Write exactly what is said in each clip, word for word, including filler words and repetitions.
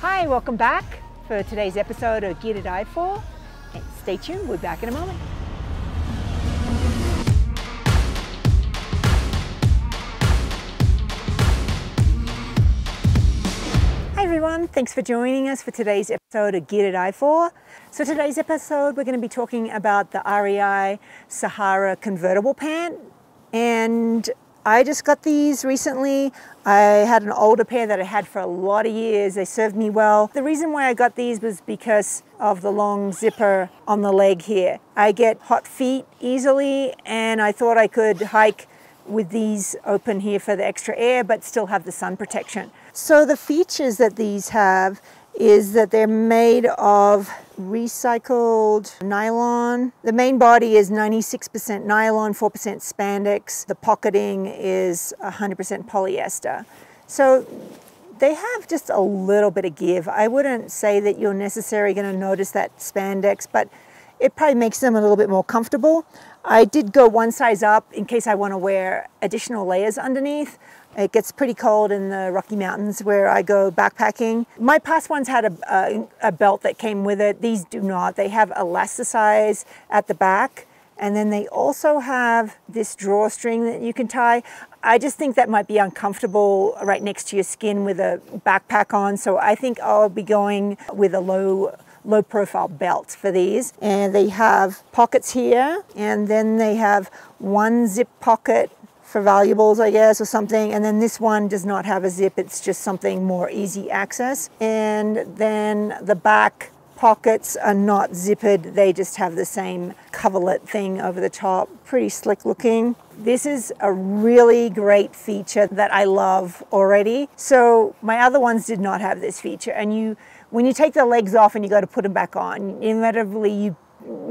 Hi, welcome back for today's episode of Geared i four. And stay tuned, we're back in a moment. Hey everyone, thanks for joining us for today's episode of Geared i four. So today's episode, we're going to be talking about the R E I Sahara Convertible Pant. And I just got these recently. I had an older pair that I had for a lot of years. They served me well. The reason why I got these was because of the long zipper on the leg here. I get hot feet easily, and I thought I could hike with these open here for the extra air, but still have the sun protection. So the features that these have is that they're made of recycled nylon. The main body is ninety-six percent nylon, four percent spandex. The pocketing is one hundred percent polyester. So they have just a little bit of give. I wouldn't say that you're necessarily gonna notice that spandex, but it probably makes them a little bit more comfortable. I did go one size up in case I want to wear additional layers underneath. It gets pretty cold in the Rocky Mountains where I go backpacking. My past ones had a, a, a belt that came with it. These do not. They have elasticized at the back. And then they also have this drawstring that you can tie. I just think that might be uncomfortable right next to your skin with a backpack on. So I think I'll be going with a low low profile belt for these. And they have pockets here, and then they have one zip pocket for valuables, I guess, or something. And then this one does not have a zip. It's just something more easy access. And then the back pockets are not zippered. They just have the same coverlet thing over the top. Pretty slick looking. This is a really great feature that I love already. So my other ones did not have this feature. And you When you take the legs off and you go to put them back on, inevitably you,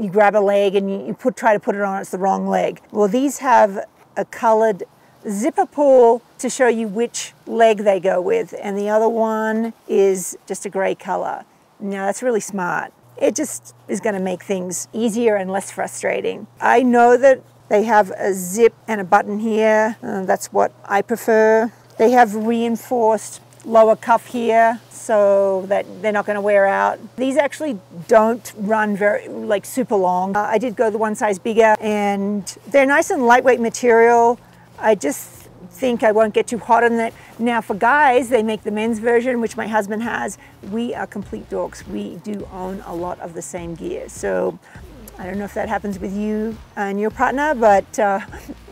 you grab a leg and you, you put, try to put it on, it's the wrong leg. Well, these have a colored zipper pull to show you which leg they go with, and the other one is just a gray color. Now that's really smart. It just is gonna make things easier and less frustrating. I know that they have a zip and a button here, and that's what I prefer. They have reinforced lower cuff here so that they're not going to wear out. These actually don't run very like super long. Uh, I did go the one size bigger, and they're nice and lightweight material. I just think I won't get too hot on that. Now for guys, they make the men's version, which my husband has. We are complete dorks. We do own a lot of the same gear. So I don't know if that happens with you and your partner, but uh,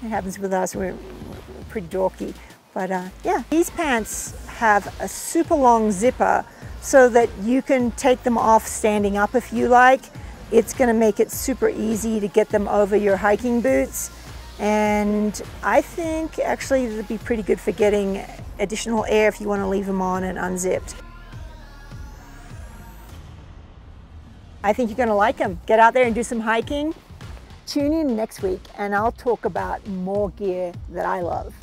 it happens with us. We're, we're pretty dorky. But uh, yeah, these pants have a super long zipper so that you can take them off standing up if you like. It's gonna make it super easy to get them over your hiking boots. And I think actually it'd be pretty good for getting additional air if you wanna leave them on and unzipped. I think you're gonna like them. Get out there and do some hiking. Tune in next week and I'll talk about more gear that I love.